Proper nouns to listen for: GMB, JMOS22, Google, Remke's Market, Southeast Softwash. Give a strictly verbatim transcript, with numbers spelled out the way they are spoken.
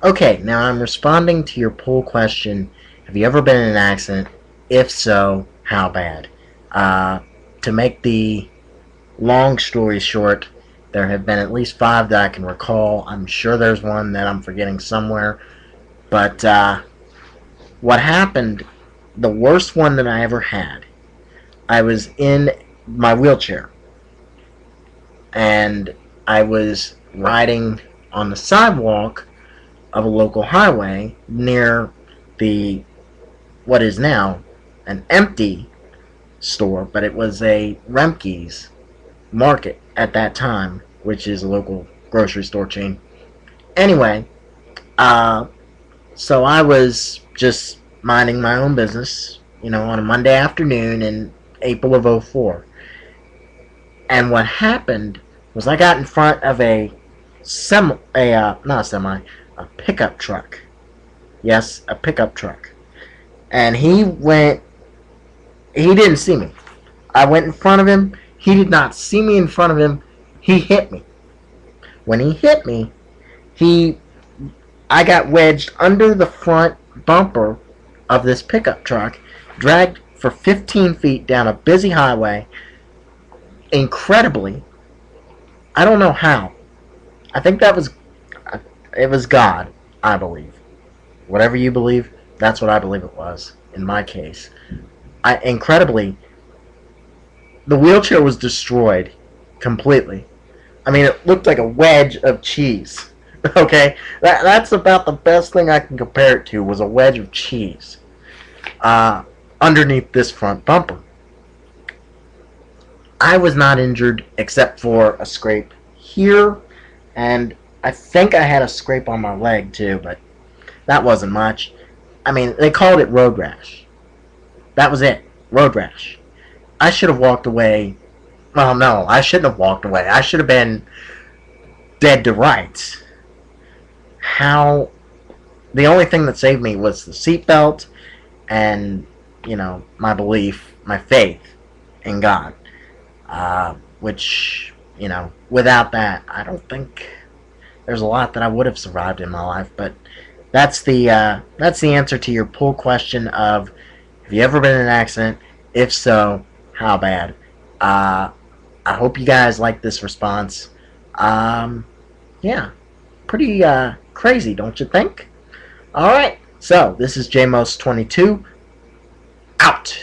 Okay, now I'm responding to your poll question. Have you ever been in an accident? If so, how bad? Uh, to make the long story short, there have been at least five that I can recall. I'm sure there's one that I'm forgetting somewhere. But uh, what happened, the worst one that I ever had, I was in my wheelchair. And I was riding on the sidewalk of a local highway near the, what is now an empty store, but it was a Remke's Market at that time, which is a local grocery store chain. Anyway, uh, so I was just minding my own business, you know, on a Monday afternoon in April of oh four. And what happened was I got in front of a semi, a, uh, not a semi, a pickup truck. Yes, a pickup truck. And he went, he didn't see me. I went in front of him. He did not see me in front of him. He hit me. When he hit me, he, I got wedged under the front bumper of this pickup truck, dragged for fifteen feet down a busy highway. Incredibly, I don't know how. I think that was, it was God, I believe. Whatever you believe, that's what I believe it was, in my case. I, incredibly, the wheelchair was destroyed completely. I mean, it looked like a wedge of cheese. Okay? That, that's about the best thing I can compare it to, was a wedge of cheese uh, underneath this front bumper. I was not injured except for a scrape here, and I think I had a scrape on my leg too, but that wasn't much. I mean, they called it road rash. That was it. Road rash. I should have walked away. Well, no, I shouldn't have walked away. I should have been dead to rights. How... The only thing that saved me was the seatbelt and, you know, my belief, my faith in God. Uh, which, you know, without that, I don't think there's a lot that I would have survived in my life, but that's the, uh, that's the answer to your poll question of, have you ever been in an accident? If so, how bad? Uh, I hope you guys like this response. Um, yeah, pretty, uh, crazy, don't you think? Alright, so, this is J M O S twenty-two, out!